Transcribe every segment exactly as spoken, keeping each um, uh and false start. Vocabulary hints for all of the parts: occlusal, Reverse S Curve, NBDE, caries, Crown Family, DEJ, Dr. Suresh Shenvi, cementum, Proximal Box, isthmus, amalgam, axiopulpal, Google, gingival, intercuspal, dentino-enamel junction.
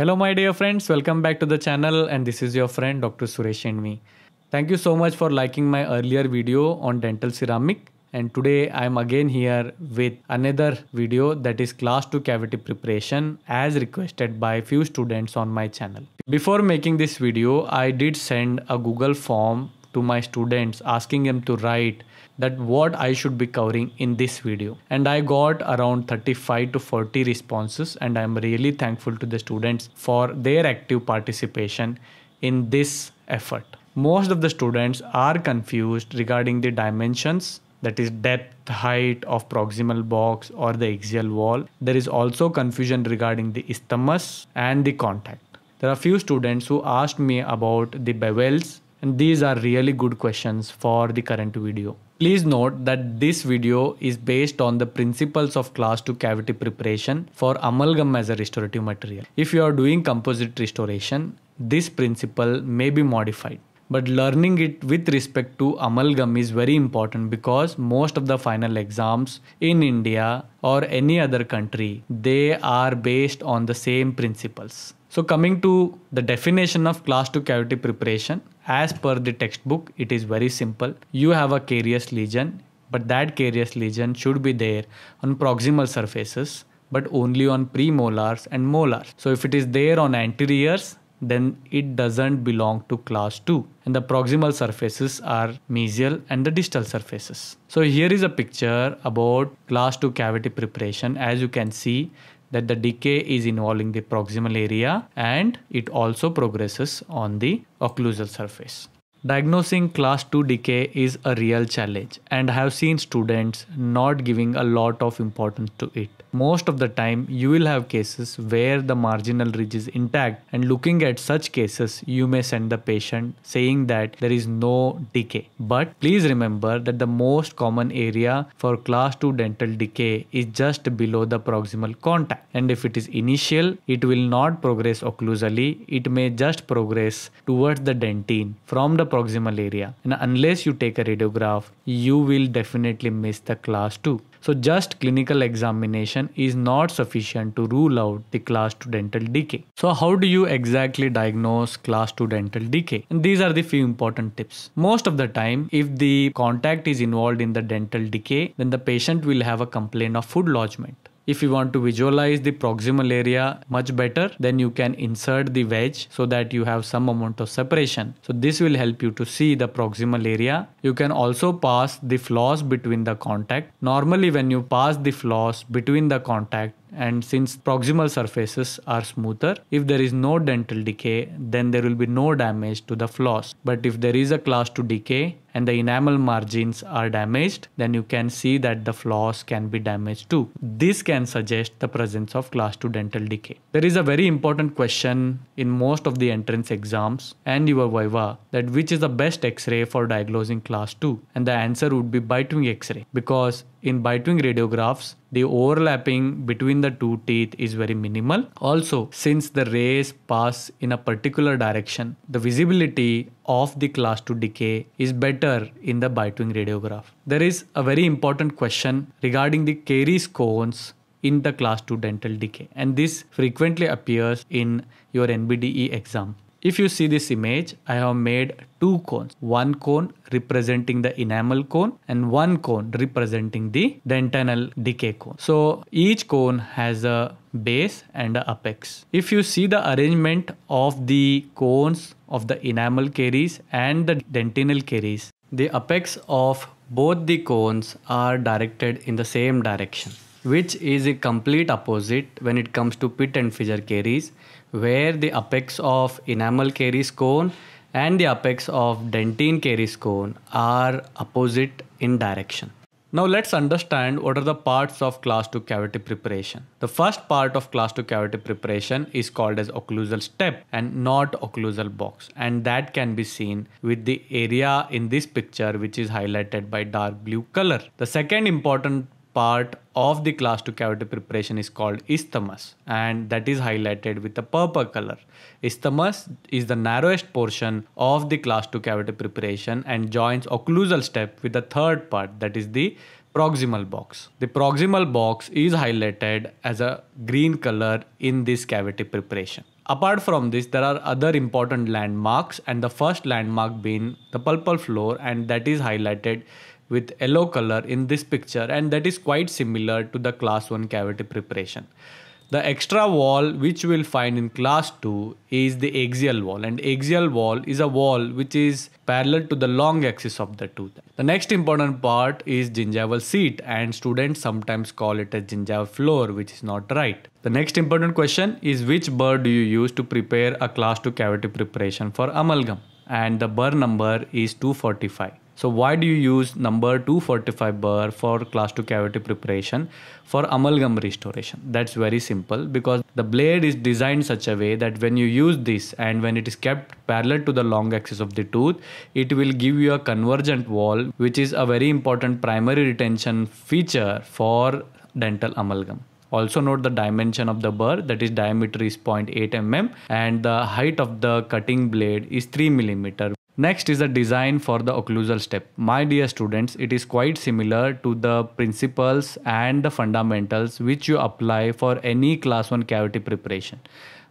Hello my dear friends, welcome back to the channel, and this is your friend Doctor Suresh Shenvi. Thank you so much for liking my earlier video on dental ceramic, and today I am again here with another video that is class two cavity preparation as requested by few students on my channel. Before making this video, I did send a Google form to my students asking them to write that what I should be covering in this video, and I got around thirty-five to forty responses, and I am really thankful to the students for their active participation in this effort. Most of the students are confused regarding the dimensions, that is depth, height of proximal box or the axial wall. There is also confusion regarding the isthmus and the contact. There are few students who asked me about the bevels, and these are really good questions for the current video. Please note that this video is based on the principles of class two cavity preparation for amalgam as a restorative material. If you are doing composite restoration, this principle may be modified. But learning it with respect to amalgam is very important, because most of the final exams in India or any other country, they are based on the same principles. So coming to the definition of class two cavity preparation, as per the textbook, it is very simple. You have a carious lesion, but that carious lesion should be there on proximal surfaces, but only on premolars and molars. So if it is there on anteriors, then it doesn't belong to class two, and the proximal surfaces are mesial and the distal surfaces. So here is a picture about class two cavity preparation. As you can see that the decay is involving the proximal area, and it also progresses on the occlusal surface. Diagnosing class two decay is a real challenge, and I have seen students not giving a lot of importance to it. Most of the time you will have cases where the marginal ridge is intact, and looking at such cases you may send the patient saying that there is no decay. But please remember that the most common area for class two dental decay is just below the proximal contact, and if it is initial, it will not progress occlusally, it may just progress towards the dentine from the proximal area, and unless you take a radiograph, you will definitely miss the class two. So just clinical examination is not sufficient to rule out the class two dental decay. So how do you exactly diagnose class two dental decay? And these are the few important tips. Most of the time, if the contact is involved in the dental decay, then the patient will have a complaint of food lodgement. If you want to visualize the proximal area much better, then you can insert the wedge so that you have some amount of separation. So this will help you to see the proximal area. You can also pass the floss between the contact. Normally when you pass the floss between the contact, and since proximal surfaces are smoother, if there is no dental decay, then there will be no damage to the floss. But if there is a class two decay and the enamel margins are damaged, then you can see that the floss can be damaged too. This can suggest the presence of class two dental decay. There is a very important question in most of the entrance exams and your viva, that which is the best x-ray for diagnosing class two, and the answer would be bite-wing x-ray, because in bite-wing radiographs, the overlapping between the two teeth is very minimal. Also, since the rays pass in a particular direction, the visibility of the class two decay is better in the bite-wing radiograph. There is a very important question regarding the caries cones in the class two dental decay, and this frequently appears in your N B D E exam. If you see this image, I have made two cones, one cone representing the enamel cone and one cone representing the dentinal decay cone. So each cone has a base and a apex. If you see the arrangement of the cones of the enamel caries and the dentinal caries, the apex of both the cones are directed in the same direction, which is a complete opposite when it comes to pit and fissure caries, where the apex of enamel caries cone and the apex of dentine caries cone are opposite in direction. Now let's understand what are the parts of class two cavity preparation. The first part of class two cavity preparation is called as occlusal step and not occlusal box, and that can be seen with the area in this picture, which is highlighted by dark blue color. The second important part of the class two cavity preparation is called isthmus, and that is highlighted with a purple color. Isthmus is the narrowest portion of the class two cavity preparation and joins occlusal step with the third part, that is the proximal box. The proximal box is highlighted as a green color in this cavity preparation. Apart from this, there are other important landmarks, and the first landmark being the purple floor, and that is highlighted with yellow color in this picture, and that is quite similar to the class one cavity preparation. The extra wall which you will find in class two is the axial wall, and axial wall is a wall which is parallel to the long axis of the tooth. The next important part is gingival seat, and students sometimes call it as gingival floor, which is not right. The next important question is which burr do you use to prepare a class two cavity preparation for amalgam, and the burr number is two forty-five. So why do you use number two forty-five burr for class two cavity preparation for amalgam restoration? That's very simple, because the blade is designed such a way that when you use this and when it is kept parallel to the long axis of the tooth, it will give you a convergent wall, which is a very important primary retention feature for dental amalgam. Also note the dimension of the burr, that is diameter is zero point eight millimeters and the height of the cutting blade is three millimeters. Next is the design for the occlusal step. My dear students, it is quite similar to the principles and the fundamentals which you apply for any class one cavity preparation.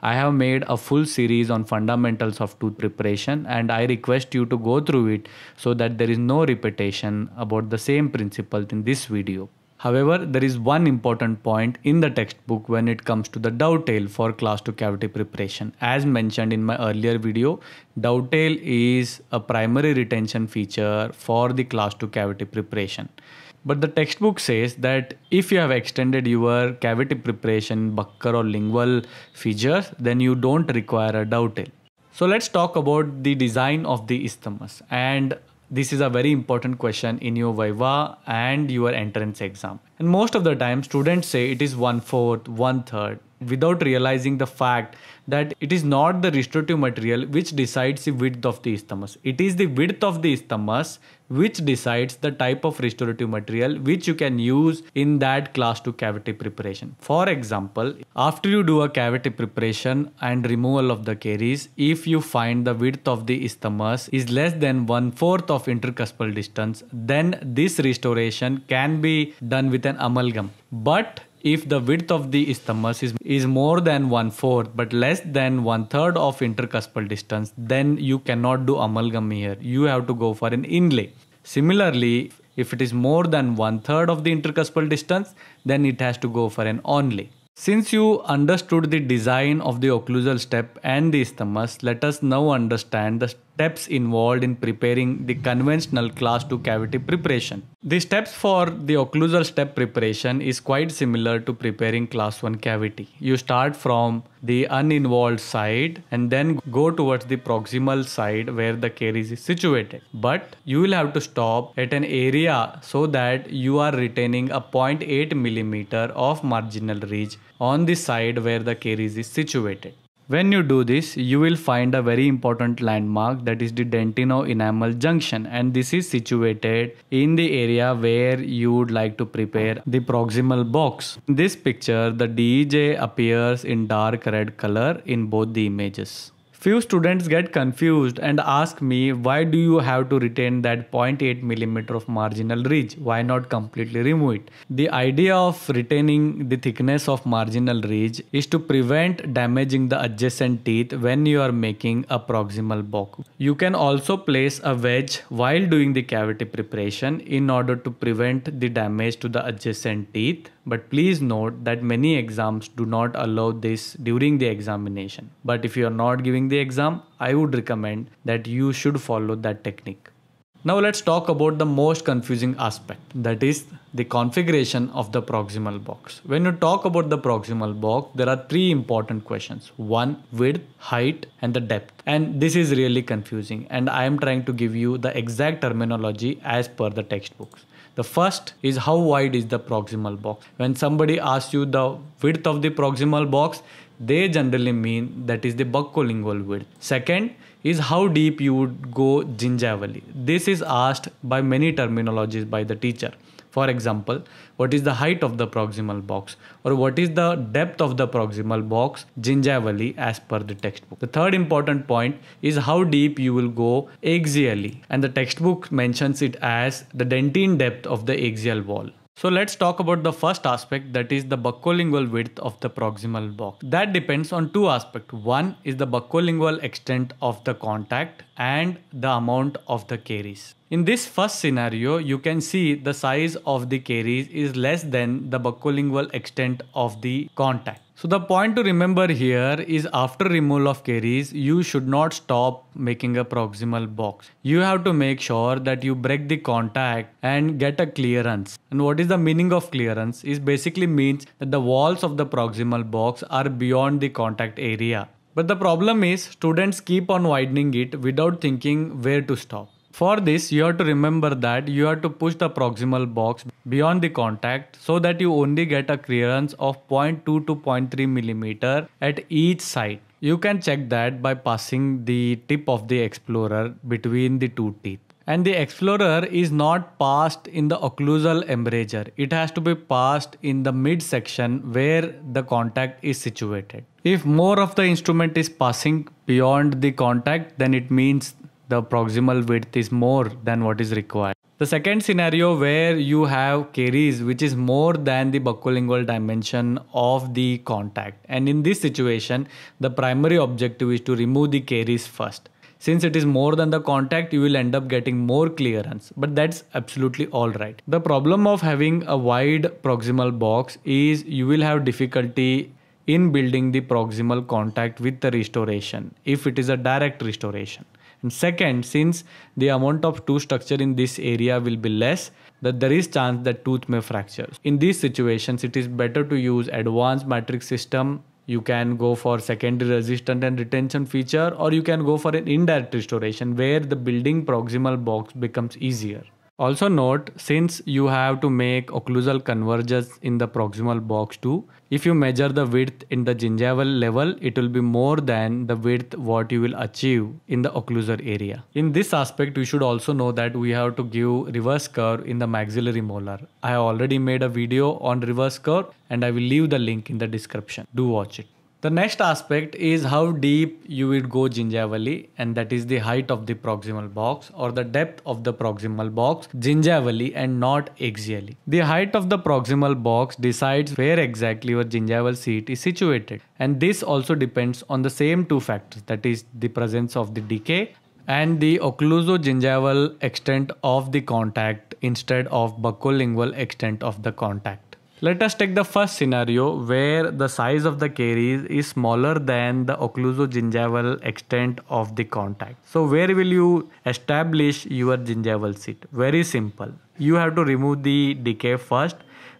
I have made a full series on fundamentals of tooth preparation, and I request you to go through it so that there is no repetition about the same principle in this video. However, there is one important point in the textbook when it comes to the dovetail for class two cavity preparation. As mentioned in my earlier video, dovetail is a primary retention feature for the class two cavity preparation. But the textbook says that if you have extended your cavity preparation buccal or lingual features, then you don't require a dovetail. So let's talk about the design of the isthmus, and this is a very important question in your Viva and your entrance exam. And most of the time students say it is one-fourth, one-third, without realizing the fact that it is not the restorative material which decides the width of the isthmus. It is the width of the isthmus which decides the type of restorative material which you can use in that class two cavity preparation. For example, after you do a cavity preparation and removal of the caries, if you find the width of the isthmus is less than one-fourth of intercuspal distance, then this restoration can be done with an amalgam. But if the width of the isthmus is, is more than one-fourth but less than one-third of intercuspal distance, then you cannot do amalgam here. You have to go for an inlay. Similarly, if it is more than one-third of the intercuspal distance, then it has to go for an onlay. Since you understood the design of the occlusal step and the isthmus, let us now understand the steps involved in preparing the conventional class two cavity preparation. The steps for the occlusal step preparation is quite similar to preparing class one cavity. You start from the uninvolved side and then go towards the proximal side where the caries is situated. But you will have to stop at an area so that you are retaining a zero point eight millimeters of marginal ridge on the side where the caries is situated. When you do this, you will find a very important landmark, that is the dentino-enamel junction, and this is situated in the area where you would like to prepare the proximal box. In this picture, the D E J appears in dark red color in both the images. Few students get confused and ask me, why do you have to retain that zero point eight millimeters of marginal ridge? Why not completely remove it? The idea of retaining the thickness of marginal ridge is to prevent damaging the adjacent teeth when you are making a proximal box. You can also place a wedge while doing the cavity preparation in order to prevent the damage to the adjacent teeth. But please note that many exams do not allow this during the examination. But if you are not giving the exam, I would recommend that you should follow that technique. Now let's talk about the most confusing aspect, that is the configuration of the proximal box. When you talk about the proximal box, there are three important questions. One, width, height, and the depth. And this is really confusing, and I am trying to give you the exact terminology as per the textbooks. The first is how wide is the proximal box. When somebody asks you the width of the proximal box, they generally mean that is the buccolingual width. Second is how deep you would go gingivally. This is asked by many terminologies by the teacher. For example, what is the height of the proximal box, or what is the depth of the proximal box gingivally as per the textbook. The third important point is how deep you will go axially, and the textbook mentions it as the dentine depth of the axial wall. So let's talk about the first aspect, that is the buccolingual width of the proximal box. That depends on two aspects. One is the buccolingual extent of the contact and the amount of the caries. In this first scenario, you can see the size of the caries is less than the buccolingual extent of the contact. So the point to remember here is after removal of caries, you should not stop making a proximal box. You have to make sure that you break the contact and get a clearance. And what is the meaning of clearance? It basically means that the walls of the proximal box are beyond the contact area. But the problem is students keep on widening it without thinking where to stop. For this, you have to remember that you have to push the proximal box beyond the contact so that you only get a clearance of zero point two to zero point three millimeter at each side. You can check that by passing the tip of the explorer between the two teeth. And the explorer is not passed in the occlusal embrasure. It has to be passed in the midsection where the contact is situated. If more of the instrument is passing beyond the contact, then it means the proximal width is more than what is required. The second scenario where you have caries which is more than the buccolingual dimension of the contact. And in this situation, the primary objective is to remove the caries first. Since it is more than the contact, you will end up getting more clearance, but that's absolutely all right. The problem of having a wide proximal box is you will have difficulty in building the proximal contact with the restoration if it is a direct restoration. And second, since the amount of tooth structure in this area will be less, that there is chance that tooth may fracture. In these situations, it is better to use advanced matrix system. You can go for secondary resistance and retention feature, or you can go for an indirect restoration where the building proximal box becomes easier. Also note, since you have to make occlusal convergence in the proximal box too, if you measure the width in the gingival level, it will be more than the width what you will achieve in the occlusal area. In this aspect, you should also know that we have to give reverse curve in the maxillary molar. I already made a video on reverse curve and I will leave the link in the description. Do watch it. The next aspect is how deep you would go gingivally, and that is the height of the proximal box or the depth of the proximal box gingivally and not axially. The height of the proximal box decides where exactly your gingival seat is situated, and this also depends on the same two factors, that is the presence of the decay and the occlusogingival extent of the contact instead of buccolingual extent of the contact. Let us take the first scenario where the size of the caries is smaller than the occlusogingival extent of the contact. So where will you establish your gingival seat? Very simple. You have to remove the decay first,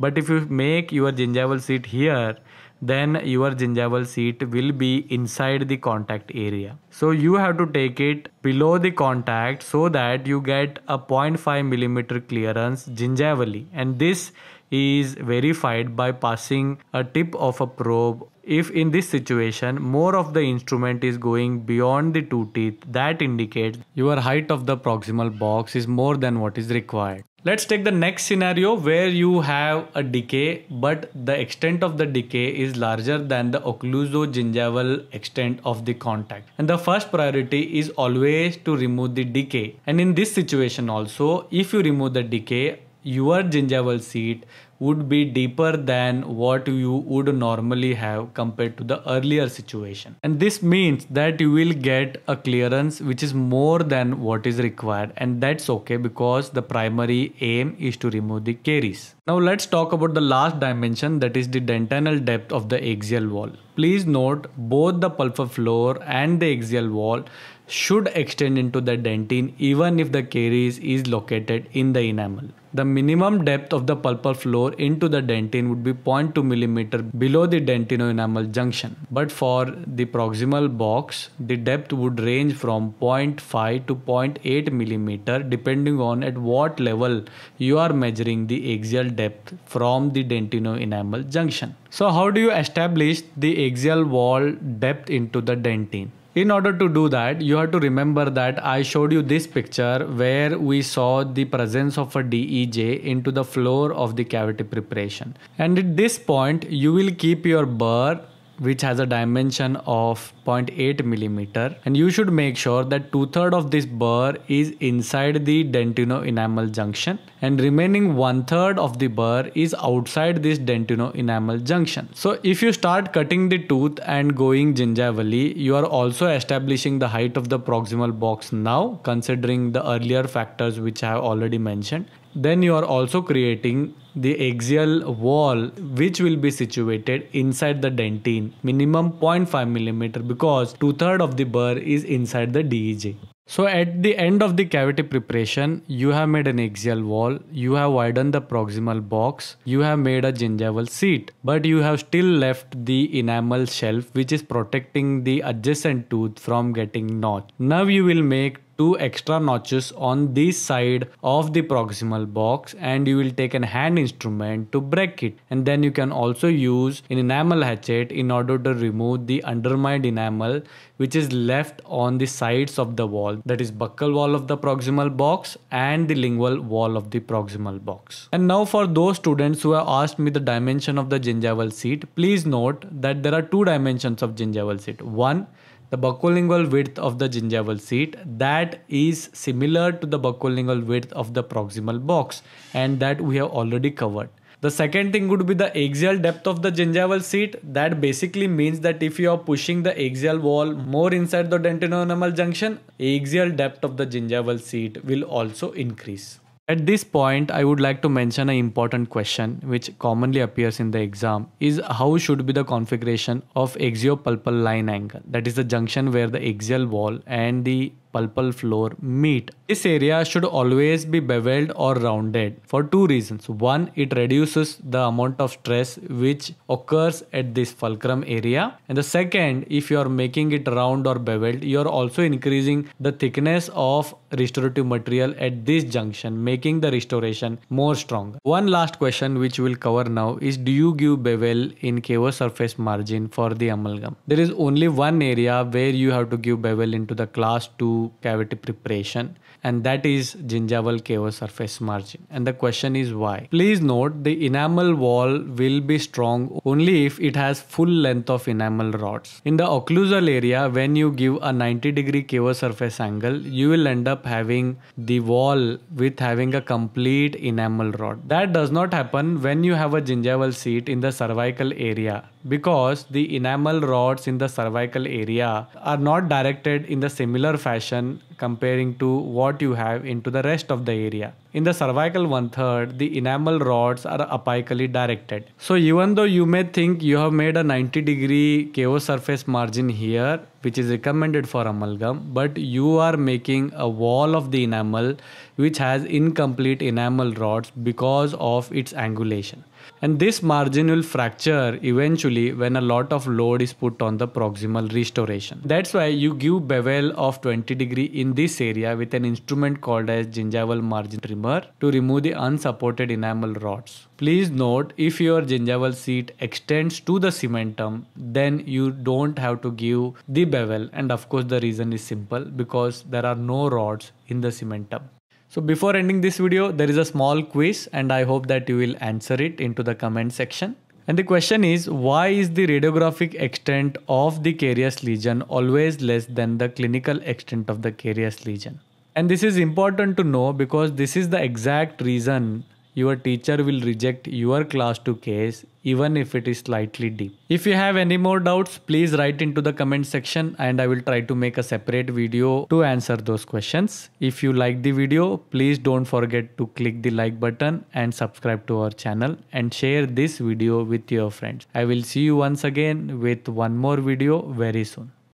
but if you make your gingival seat here, then your gingival seat will be inside the contact area. So you have to take it below the contact so that you get a zero point five millimeter clearance gingivally, and this is verified by passing a tip of a probe. If in this situation more of the instrument is going beyond the two teeth, that indicates your height of the proximal box is more than what is required. Let's take the next scenario where you have a decay, but the extent of the decay is larger than the occlusogingival extent of the contact. And the first priority is always to remove the decay. And in this situation also, if you remove the decay, your gingival seat would be deeper than what you would normally have compared to the earlier situation. And this means that you will get a clearance which is more than what is required, and that's okay because the primary aim is to remove the caries. Now let's talk about the last dimension, that is the dentinal depth of the axial wall. Please note, both the pulpar floor and the axial wall should extend into the dentine even if the caries is located in the enamel. The minimum depth of the pulpar floor into the dentine would be zero point two millimeter below the dentino-enamal junction. But for the proximal box, the depth would range from zero point five to zero point eight millimeter depending on at what level you are measuring the axial depth from the dentino-enamal junction. So how do you establish the axial wall depth into the dentine? In order to do that, you have to remember that I showed you this picture where we saw the presence of a D E J into the floor of the cavity preparation. And at this point, you will keep your burr which has a dimension of zero point eight millimeter, and you should make sure that two-thirds of this burr is inside the dentino-enamel junction and remaining one-third of the burr is outside this dentino-enamel junction. So if you start cutting the tooth and going gingivally, you are also establishing the height of the proximal box now, considering the earlier factors which I have already mentioned. Then you are also creating the axial wall, which will be situated inside the dentine, minimum zero point five millimeter, because two-thirds of the burr is inside the D E J. So at the end of the cavity preparation, you have made an axial wall, you have widened the proximal box, you have made a gingival seat, but you have still left the enamel shelf, which is protecting the adjacent tooth from getting notched. Now you will make two extra notches on this side of the proximal box, and you will take a hand instrument to break it, and then you can also use an enamel hatchet in order to remove the undermined enamel which is left on the sides of the wall, that is buccal wall of the proximal box and the lingual wall of the proximal box. And now for those students who have asked me the dimension of the gingival seat, please note that there are two dimensions of gingival seat. One, the buccolingual width of the gingival seat, that is similar to the buccolingual width of the proximal box, and that we have already covered. The second thing would be the axial depth of the gingival seat. That basically means that if you are pushing the axial wall more inside the dentinoenamal junction, axial depth of the gingival seat will also increase. At this point, I would like to mention an important question which commonly appears in the exam is how should be the configuration of axiopulpal line angle, that is the junction where the axial wall and the pulpal floor meet. This area should always be beveled or rounded for two reasons. One, it reduces the amount of stress which occurs at this fulcrum area, and the second, if you are making it round or beveled, you are also increasing the thickness of restorative material at this junction, making the restoration more strong. One last question which we will cover now is, do you give bevel in K O surface margin for the amalgam? There is only one area where you have to give bevel into the class two cavity preparation, and that is gingival K O surface margin. And the question is why? Please note, the enamel wall will be strong only if it has full length of enamel rods. In the occlusal area, when you give a ninety degree K O surface angle, you will end up having the wall with having a complete enamel rod. That does not happen when you have a gingival seat in the cervical area, because the enamel rods in the cervical area are not directed in the similar fashion comparing to what you have into the rest of the area. In the cervical one-third, the enamel rods are apically directed. So even though you may think you have made a ninety degree K O surface margin here, which is recommended for amalgam, but you are making a wall of the enamel which has incomplete enamel rods because of its angulation. And this margin will fracture eventually when a lot of load is put on the proximal restoration. That's why you give bevel of twenty degree in this area with an instrument called as gingival margin trimmer to remove the unsupported enamel rods. Please note, if your gingival seat extends to the cementum, then you don't have to give the bevel, and of course the reason is simple, because there are no rods in the cementum. So before ending this video, there is a small quiz, and I hope that you will answer it into the comment section. And the question is, why is the radiographic extent of the carious lesion always less than the clinical extent of the carious lesion? And this is important to know, because this is the exact reason your teacher will reject your class two case even if it is slightly deep. If you have any more doubts, please write into the comment section, and I will try to make a separate video to answer those questions. If you like the video, please don't forget to click the like button and subscribe to our channel, and share this video with your friends. I will see you once again with one more video very soon.